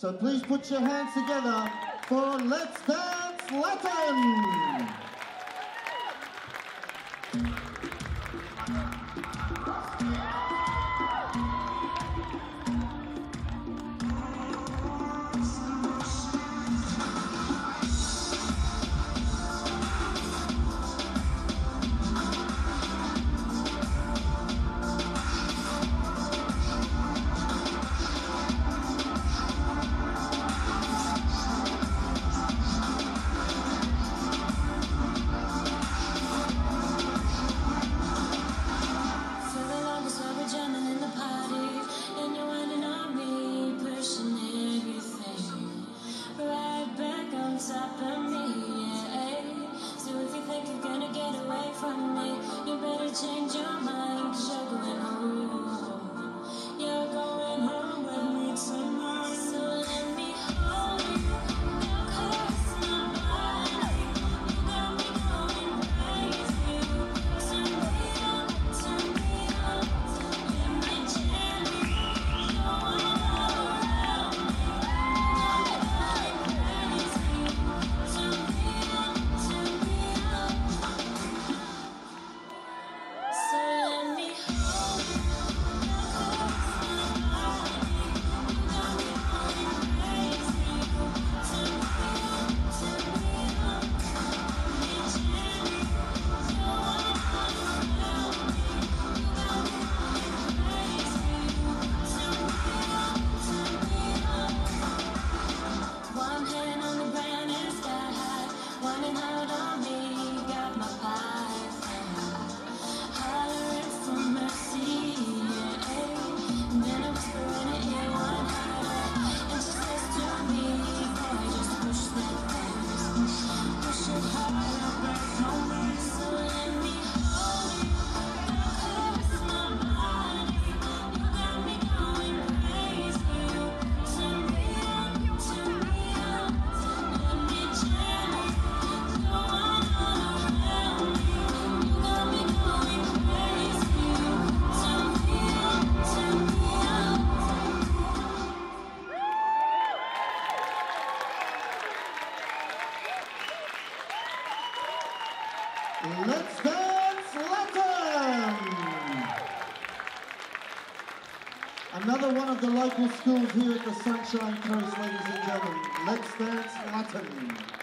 So please put your hands together for Let's Dance Latin! Let's Dance Latin! Another one of the local schools here at the Sunshine Coast, ladies and gentlemen. Let's Dance Latin!